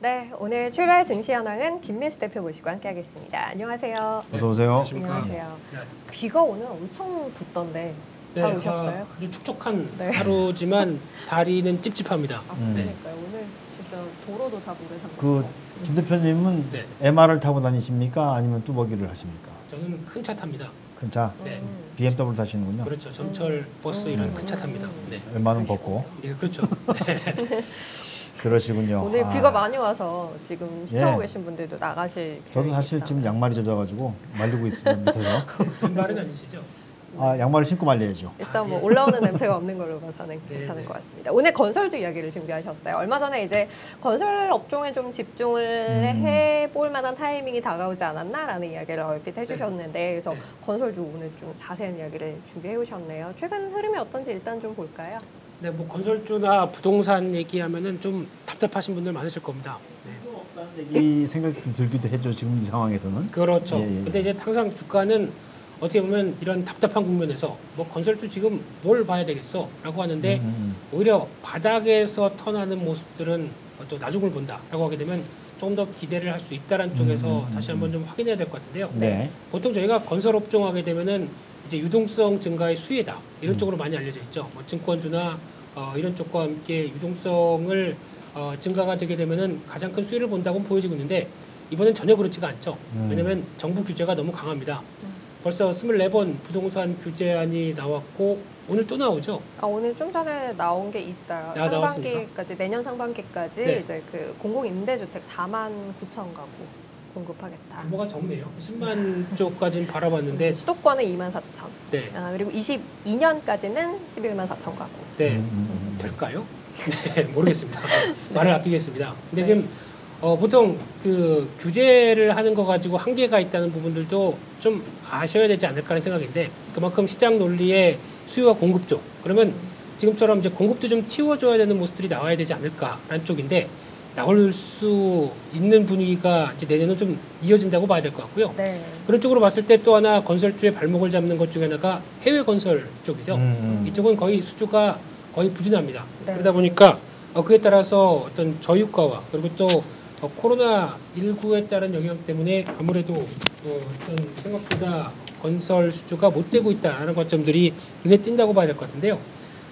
네, 오늘 출발 증시 현황은 김민수 대표 모시고 함께하겠습니다. 안녕하세요. 어서 오세요. 안녕하십니까. 안녕하세요. 비가 오늘 엄청 덥던데 잘 오셨어요? 아주 촉촉한 하루지만 다리는 찝찝합니다. 아, 그러니까요. 오늘 진짜 도로도 다 모래 잠그고. 김 대표님은 MR을 타고 다니십니까? 아니면 뚜벅이를 하십니까? 저는 큰 차 탑니다. 큰 차? 네. BMW 타시는군요. 그렇죠. 전철, 버스 이런 큰 차 탑니다. 네. 웬만하면 벗고. 네, 그렇죠. 네. 그러시군요. 오늘 비가 많이 와서 지금 시청하고 계신 분들도 나가실. 저도 사실 지금 양말이 젖어가지고 말리고 있습니다. 밑에서. 양말은 아니시죠? 아, 양말을 신고 말려야죠. 일단 뭐 올라오는 냄새가 없는 걸로 봐서는 괜찮은 것 같습니다. 오늘 건설주 이야기를 준비하셨어요. 얼마 전에 이제 건설 업종에 좀 집중을 해볼 만한 타이밍이 다가오지 않았나라는 이야기를 얼핏 해주셨는데, 그래서 건설주 오늘 좀 자세한 이야기를 준비해 오셨네요. 최근 흐름이 어떤지 일단 좀 볼까요? 네, 뭐 건설주나 부동산 얘기하면은 좀 답답하신 분들 많으실 겁니다. 네. 이 생각이 좀 들기도 해죠. 지금 이 상황에서는. 그렇죠. 근데 이제 항상 주가는 어떻게 보면 이런 답답한 국면에서 뭐 건설주 지금 뭘 봐야 되겠어? 라고 하는데 오히려 바닥에서 턴하는 모습들은 또 나중을 본다 라고 하게 되면 조금 더 기대를 할 수 있다는 쪽에서 다시 한번 좀 확인해야 될 것 같은데요. 네. 보통 저희가 건설업종 하게 되면은 이제 유동성 증가의 수혜다 이런 쪽으로 많이 알려져 있죠. 뭐 증권주나 이런 쪽과 함께 유동성을 증가가 되게 되면은 가장 큰 수혜를 본다고 보여지고 있는데 이번엔 전혀 그렇지가 않죠. 왜냐하면 정부 규제가 너무 강합니다. 벌써 24번 부동산 규제안이 나왔고 오늘 또 나오죠? 아, 오늘 좀 전에 나온 게 있어요. 상반기까지, 내년 상반기까지 이제 그 공공임대주택 49,000 가구 공급하겠다. 규모가 적네요. 10만 쪽까지는 바라봤는데 수도권은 24,000. 네. 아, 그리고 22년까지는 11만 4,000 가구. 네. 될까요? 네, 모르겠습니다. 말을 아끼겠습니다. 근데 지금 보통 그 규제를 하는 거 가지고 한계가 있다는 부분들도 좀 아셔야 되지 않을까 하는 생각인데 그만큼 시장 논리의 수요와 공급 쪽 그러면 지금처럼 이제 공급도 좀 틔워줘야 되는 모습들이 나와야 되지 않을까라는 쪽인데 나올 수 있는 분위기가 이제 내년은 좀 이어진다고 봐야 될 것 같고요. 네. 그런 쪽으로 봤을 때 또 하나 건설주의 발목을 잡는 것 중에 하나가 해외 건설 쪽이죠. 이쪽은 거의 수주가 거의 부진합니다. 네. 그러다 보니까 그에 따라서 어떤 저유가와 그리고 또 코로나19에 따른 영향 때문에 아무래도 어떤 생각보다 건설 수주가 못 되고 있다는 관점들이 눈에 띈다고 봐야 될 것 같은데요.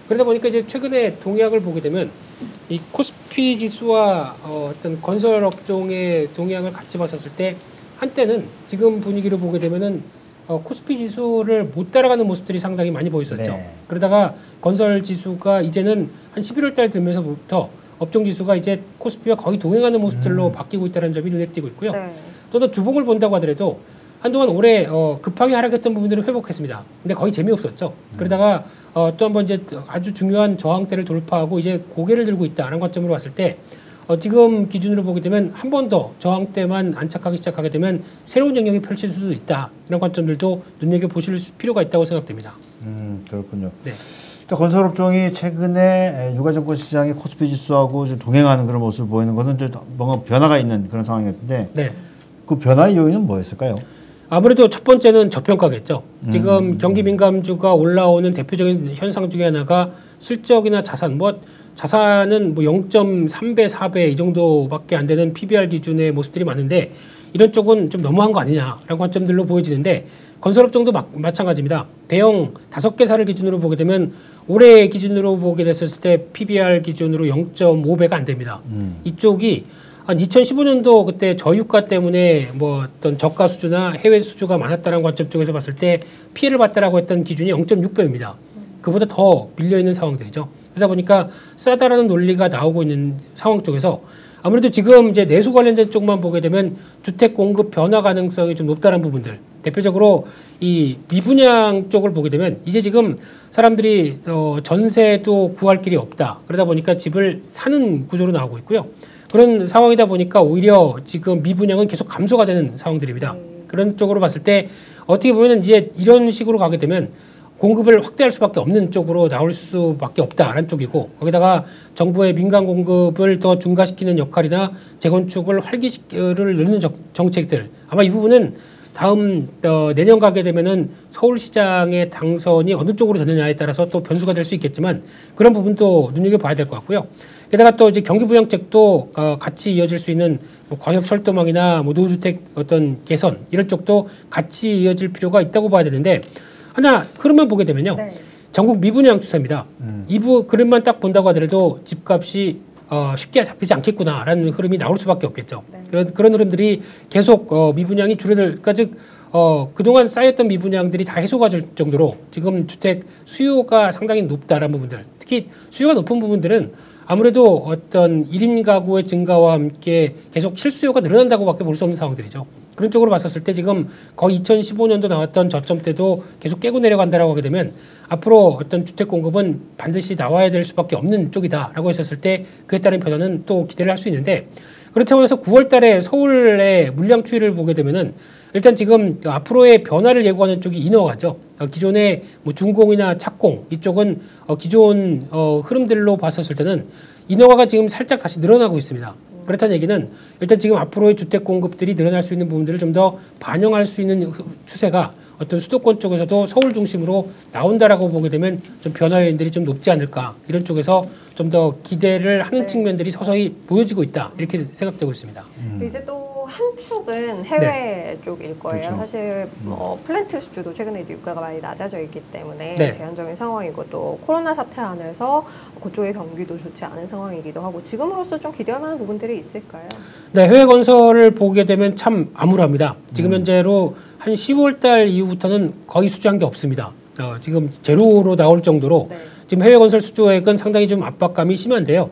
그러다 보니까 이제 최근에 동향을 보게 되면 이 코스피 지수와 어떤 건설 업종의 동향을 같이 봤었을 때 한때는 지금 분위기로 보게 되면은 코스피 지수를 못 따라가는 모습들이 상당히 많이 보였었죠. 네. 그러다가 건설 지수가 이제는 한 11월 달 들면서부터 업종 지수가 이제 코스피와 거의 동행하는 모습들로 바뀌고 있다는 점이 눈에 띄고 있고요. 네. 또 주봉을 본다고 하더라도 한동안 올해 급하게 하락했던 부분들을 회복했습니다. 근데 거의 재미없었죠. 그러다가 또 한 번 이제 아주 중요한 저항대를 돌파하고 이제 고개를 들고 있다는 관점으로 봤을 때 지금 기준으로 보게 되면 한 번 더 저항대만 안착하기 시작하게 되면 새로운 영역이 펼칠 수도 있다. 이런 관점들도 눈여겨보실 필요가 있다고 생각됩니다. 그렇군요. 네. 건설업종이 최근에 유가증권 시장의 코스피 지수하고 좀 동행하는 그런 모습을 보이는 것은 좀 뭔가 변화가 있는 그런 상황이었는데 네. 그 변화의 요인은 뭐였을까요? 아무래도 첫 번째는 저평가겠죠. 지금 경기 민감주가 올라오는 대표적인 현상 중에 하나가 실적이나 자산, 뭐 자산은 뭐 0.3배, 4배 이 정도밖에 안 되는 PBR 기준의 모습들이 많은데 이런 쪽은 좀 너무한 거 아니냐라는 관점들로 보여지는데 건설업종도 마찬가지입니다. 대형 5개사를 기준으로 보게 되면 올해 기준으로 보게 됐을 때 PBR 기준으로 0.5배가 안 됩니다. 이쪽이 한 2015년도 그때 저유가 때문에 뭐 어떤 저가 수주나 해외 수주가 많았다는 관점 쪽에서 봤을 때 피해를 봤다라고 했던 기준이 0.6배입니다. 그보다 더 밀려있는 상황들이죠. 그러다 보니까 싸다라는 논리가 나오고 있는 상황 쪽에서 아무래도 지금 이제 내수 관련된 쪽만 보게 되면 주택 공급 변화 가능성이 좀 높다는 부분들. 대표적으로 이 미분양 쪽을 보게 되면 이제 지금 사람들이 전세도 구할 길이 없다. 그러다 보니까 집을 사는 구조로 나오고 있고요. 그런 상황이다 보니까 오히려 지금 미분양은 계속 감소가 되는 상황들입니다. 그런 쪽으로 봤을 때 어떻게 보면 이제 이런 식으로 가게 되면 공급을 확대할 수밖에 없는 쪽으로 나올 수밖에 없다라는 쪽이고 거기다가 정부의 민간 공급을 더 중가시키는 역할이나 재건축을 활기를 넣는 정책들 아마 이 부분은 다음 내년 가게 되면은 서울시장의 당선이 어느 쪽으로 되느냐에 따라서 또 변수가 될 수 있겠지만 그런 부분도 눈여겨봐야 될 것 같고요. 게다가 또 이제 경기 부양책도 같이 이어질 수 있는 뭐 광역철도망이나 뭐 노후주택 어떤 개선 이런 쪽도 같이 이어질 필요가 있다고 봐야 되는데, 하나 흐름만 보게 되면요. 네. 전국 미분양 추세입니다. 이부 그림만 딱 본다고 하더라도 집값이 쉽게 잡히지 않겠구나라는 흐름이 나올 수밖에 없겠죠. 네. 그런 흐름들이 계속 미분양이 줄어들까, 즉 그동안 쌓였던 미분양들이 다 해소가 될 정도로 지금 주택 수요가 상당히 높다라는 부분들, 특히 수요가 높은 부분들은 아무래도 어떤 1인 가구의 증가와 함께 계속 실수요가 늘어난다고밖에 볼 수 없는 상황들이죠. 그런 쪽으로 봤었을 때 지금 거의 2015년도 나왔던 저점대도 계속 깨고 내려간다라고 하게 되면 앞으로 어떤 주택 공급은 반드시 나와야 될 수밖에 없는 쪽이다라고 했었을 때 그에 따른 변화는 또 기대를 할 수 있는데, 그렇다고 해서 9월 달에 서울의 물량 추이를 보게 되면은 일단 지금 앞으로의 변화를 예고하는 쪽이 인허가죠. 기존의 뭐 준공이나 착공 이쪽은 기존 흐름들로 봤었을 때는 인허가가 지금 살짝 다시 늘어나고 있습니다. 그렇다는 얘기는 일단 지금 앞으로의 주택 공급들이 늘어날 수 있는 부분들을 좀 더 반영할 수 있는 추세가 어떤 수도권 쪽에서도 서울 중심으로 나온다라고 보게 되면 좀 변화 요인들이 좀 높지 않을까, 이런 쪽에서 좀 더 기대를 하는 네. 측면들이 서서히 보여지고 있다, 이렇게 생각되고 있습니다. 이제 또 한 축은 해외 네. 쪽일 거예요. 그렇죠. 사실 뭐 플랜트 수주도 최근에 유가가 많이 낮아져 있기 때문에 네. 제한적인 상황이고, 또 코로나 사태 안에서 그쪽의 경기도 좋지 않은 상황이기도 하고, 지금으로서 좀 기대할 만한 부분들이 있을까요? 네, 해외 건설을 보게 되면 참 암울합니다. 지금 현재로 한 10월 달 이후부터는 거의 수주한 게 없습니다. 지금 제로로 나올 정도로 네. 지금 해외 건설 수주액은 상당히 좀 압박감이 심한데요.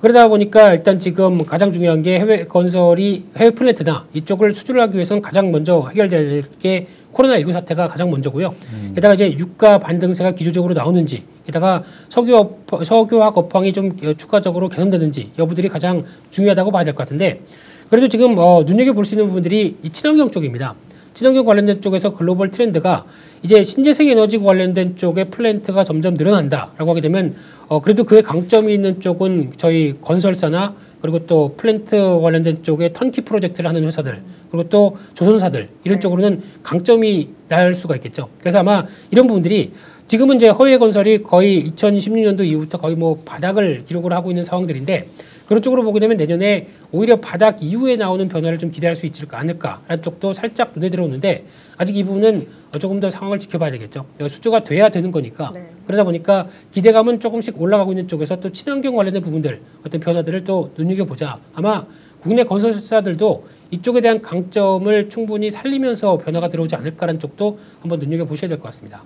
그러다 보니까 일단 지금 가장 중요한 게 해외 건설이, 해외 플랜트나 이쪽을 수주를 하기 위해서는 가장 먼저 해결될 게 코로나19 사태가 가장 먼저고요. 게다가 이제 유가 반등세가 기조적으로 나오는지, 게다가 석유화학 업황이 좀 추가적으로 개선되는지 여부들이 가장 중요하다고 봐야 될 것 같은데, 그래도 지금 눈여겨볼 수 있는 부분들이 이 친환경 쪽입니다. 친환경 관련된 쪽에서 글로벌 트렌드가 이제 신재생 에너지 관련된 쪽에 플랜트가 점점 늘어난다라고 하게 되면 그래도 그의 강점이 있는 쪽은 저희 건설사나 그리고 또 플랜트 관련된 쪽에 턴키 프로젝트를 하는 회사들, 그리고 또 조선사들 이런 쪽으로는 강점이 날 수가 있겠죠. 그래서 아마 이런 부분들이 지금은 이제 해외 건설이 거의 2016년도 이후부터 거의 뭐 바닥을 기록을 하고 있는 상황들인데, 그런 쪽으로 보게 되면 내년에 오히려 바닥 이후에 나오는 변화를 좀 기대할 수 있을까 않을까라는 쪽도 살짝 눈에 들어오는데, 아직 이 부분은 조금 더 상황을 지켜봐야 되겠죠. 수주가 돼야 되는 거니까. 네. 그러다 보니까 기대감은 조금씩 올라가고 있는 쪽에서 또 친환경 관련된 부분들, 어떤 변화들을 또 눈여겨보자. 아마 국내 건설사들도 이쪽에 대한 강점을 충분히 살리면서 변화가 들어오지 않을까라는 쪽도 한번 눈여겨보셔야 될 것 같습니다.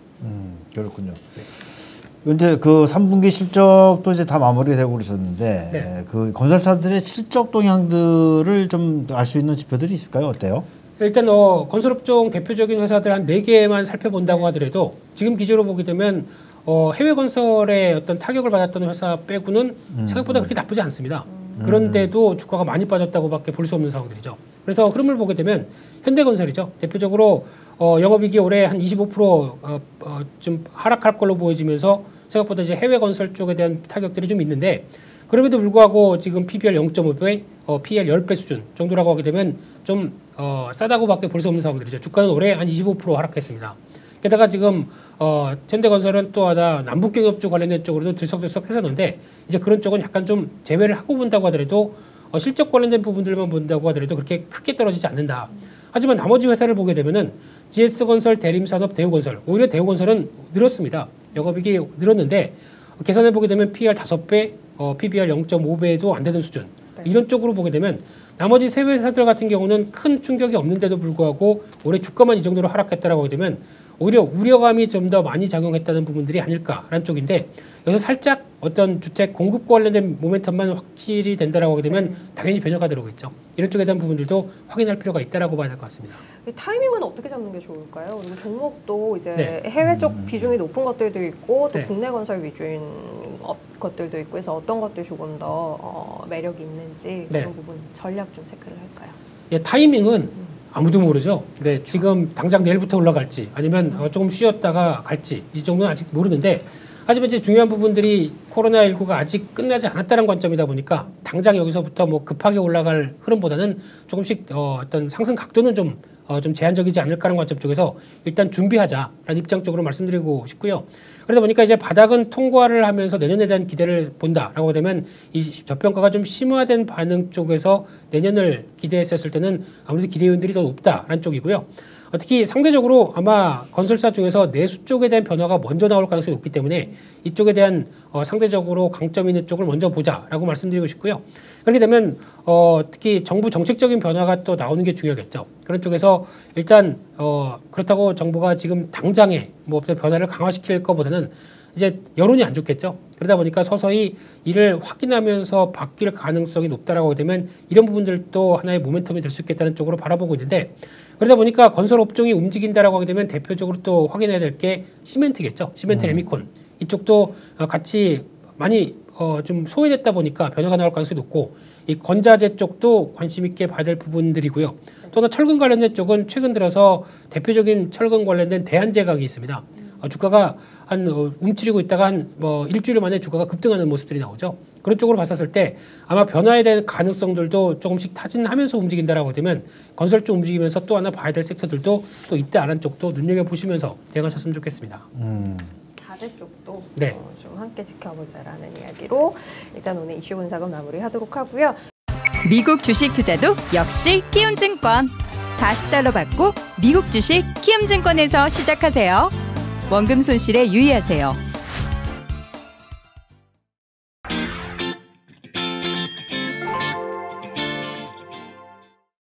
그렇군요. 네. 이제 그 3분기 실적도 이제 다 마무리되고 그러셨는데 네. 그 건설사들의 실적 동향들을 좀 알 수 있는 지표들이 있을까요? 어때요? 일단 건설업종 대표적인 회사들 한 4개만 살펴본다고 하더라도 지금 기조로 보게 되면 해외 건설에 어떤 타격을 받았던 회사 빼고는 생각보다 그렇게 나쁘지 않습니다. 그런데도 주가가 많이 빠졌다고밖에 볼 수 없는 상황들이죠. 그래서 흐름을 보게 되면 현대건설이죠. 대표적으로 영업이익이 올해 한 25% 좀 하락할 걸로 보여지면서 생각보다 이제 해외 건설 쪽에 대한 타격들이 좀 있는데, 그럼에도 불구하고 지금 PBR 0.5배, PER 10배 수준 정도라고 하게 되면 좀 싸다고밖에 볼 수 없는 상황들이죠. 주가는 올해 한 25% 하락했습니다. 게다가 지금 현대건설은 또 하나 남북경협주 관련된 쪽으로도 들썩들썩 했었는데, 이제 그런 쪽은 약간 좀 제외를 하고 본다고 하더라도 실적 관련된 부분들만 본다고 하더라도 그렇게 크게 떨어지지 않는다. 하지만 나머지 회사를 보게 되면은 GS건설, 대림산업, 대우건설, 오히려 대우건설은 늘었습니다. 영업이익이 늘었는데 계산해 보게 되면 PER 5배, PBR 0.5배도 안 되는 수준. 이런 쪽으로 보게 되면 나머지 세 회사들 같은 경우는 큰 충격이 없는데도 불구하고 올해 주가만 이 정도로 하락했다라고 하게 되면 오히려 우려감이 좀 더 많이 작용했다는 부분들이 아닐까라는 쪽인데, 여기서 살짝 어떤 주택 공급 관련된 모멘텀만 확실히 된다라고 하게 되면 당연히 변화가 들어오겠죠. 이런 쪽에 대한 부분들도 확인할 필요가 있다라고 봐야 될 것 같습니다. 타이밍은 어떻게 잡는 게 좋을까요? 그리고 종목도 이제 네. 해외 쪽 비중이 높은 것들도 있고 또 네. 국내 건설 위주인 것들도 있고 해서 어떤 것들이 조금 더 매력이 있는지 그런 네. 부분 전략 좀 체크를 할까요? 예, 타이밍은 아무도 모르죠. 네, 그렇죠. 지금 당장 내일부터 올라갈지 아니면 조금 쉬었다가 갈지 이 정도는 아직 모르는데, 하지만 이제 중요한 부분들이 코로나19가 아직 끝나지 않았다는 관점이다 보니까 당장 여기서부터 뭐 급하게 올라갈 흐름보다는 조금씩 어떤 상승 각도는 좀 제한적이지 않을까라는 관점 쪽에서 일단 준비하자라는 입장 쪽으로 말씀드리고 싶고요. 그러다 보니까 이제 바닥은 통과를 하면서 내년에 대한 기대를 본다라고 되면 이 저평가가 좀 심화된 반응 쪽에서 내년을 기대했었을 때는 아무래도 기대 요인들이 더 높다라는 쪽이고요. 특히 상대적으로 아마 건설사 중에서 내수 쪽에 대한 변화가 먼저 나올 가능성이 높기 때문에 이쪽에 대한 상대적으로 강점 있는 쪽을 먼저 보자라고 말씀드리고 싶고요. 그렇게 되면 특히 정부 정책적인 변화가 또 나오는 게 중요하겠죠. 그런 쪽에서 일단 그렇다고 정부가 지금 당장에 뭐 변화를 강화시킬 것보다는 이제 여론이 안 좋겠죠. 그러다 보니까 서서히 이를 확인하면서 바뀔 가능성이 높다라고 되면 이런 부분들도 하나의 모멘텀이 될 수 있겠다는 쪽으로 바라보고 있는데, 그러다 보니까 건설 업종이 움직인다라고 하게 되면 대표적으로 또 확인해야 될 게 시멘트겠죠. 시멘트 레미콘 이쪽도 같이 많이 좀 소외됐다 보니까 변화가 나올 가능성이 높고, 이 건자재 쪽도 관심 있게 봐야 될 부분들이고요. 또 하나 철근 관련된 쪽은 최근 들어서 대표적인 철근 관련된 대한제강이 있습니다. 주가가 한 움츠리고 있다가 한 뭐 일주일 만에 주가가 급등하는 모습들이 나오죠. 그런 쪽으로 봤었을 때 아마 변화에 대한 가능성들도 조금씩 타진하면서 움직인다라고 되면 건설 쪽 움직이면서 또 하나 봐야 될 섹터들도 또 있다 안 한 쪽도 눈여겨 보시면서 대응하셨으면 좋겠습니다. 자재 쪽도 네. 좀 함께 지켜보자라는 이야기로 일단 오늘 이슈 분석은 마무리하도록 하고요. 미국 주식 투자도 역시 키움증권. 40달러 받고 미국 주식 키움증권에서 시작하세요. 원금 손실에 유의하세요.